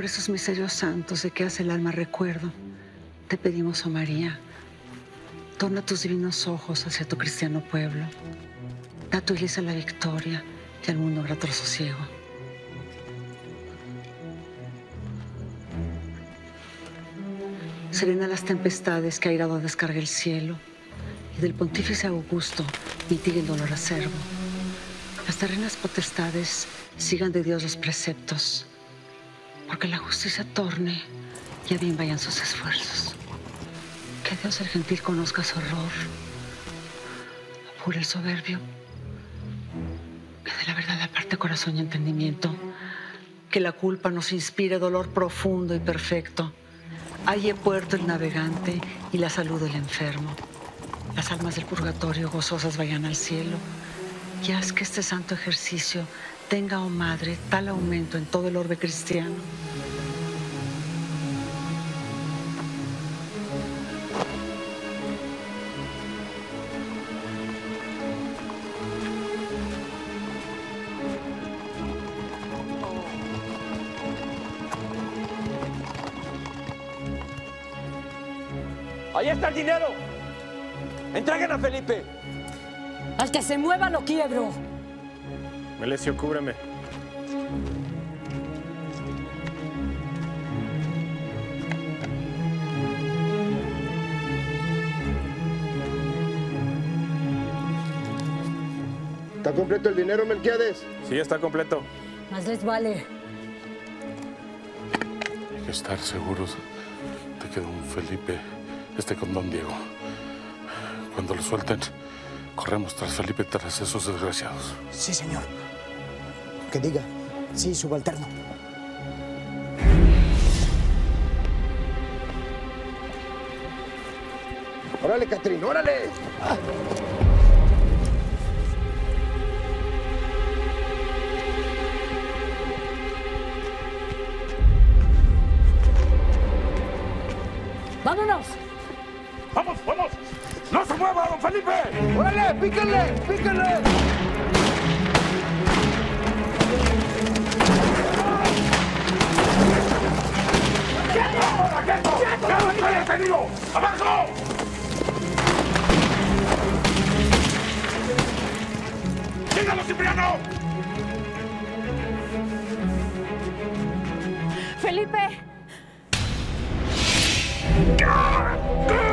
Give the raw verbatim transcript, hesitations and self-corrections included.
por esos misterios santos de que hace el alma recuerdo, te pedimos, oh María, torna tus divinos ojos hacia tu cristiano pueblo. Da a tu iglesia la victoria y al mundo grato sosiego. Serena las tempestades que ha airado descarga el cielo y del pontífice Augusto mitigue el dolor acerbo. Las terrenas potestades sigan de Dios los preceptos, porque la justicia torne y a bien vayan sus esfuerzos. Que Dios el gentil conozca su horror, apure el soberbio, que de la verdad aparte corazón y entendimiento, que la culpa nos inspire dolor profundo y perfecto. Halle puerto el navegante y la salud del enfermo. Las almas del purgatorio gozosas vayan al cielo. Y haz que este santo ejercicio tenga, oh Madre, tal aumento en todo el orbe cristiano. ¡Ahí está el dinero! ¡Entreguen a Felipe! ¡Al que se mueva lo quiebro! Melecio, cúbreme. ¿Está completo el dinero, Melquiades? Sí, está completo. Más les vale. Hay que estar seguros de que don Felipe esté con don Diego. Cuando lo suelten, corremos tras Felipe, tras esos desgraciados. Sí, señor. Que diga, sí, subalterno. ¡Órale, Catrín, órale! Ah. ¡Vámonos! ¡Vamos, vamos! ¡No se mueva, don Felipe! ¡Órale, píquenle, píquenle! ¡Quieto! ¡Quieto! ¡Quieto! ¡Detenido! ¡Abajo! ¡Llévalo, Cipriano! ¡Felipe! ¡Gah!